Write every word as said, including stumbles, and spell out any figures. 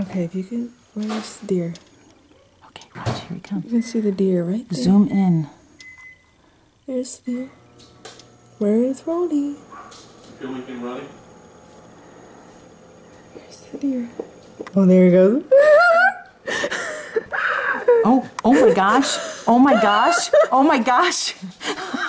Okay, if you can, where's the deer? Okay, watch, here we come. You can see the deer right there. Zoom in. There's the deer. Where is Ronnie? Here we can, Ronnie. Where's the deer? Oh, there he goes. Oh, oh my gosh. Oh my gosh. Oh my gosh.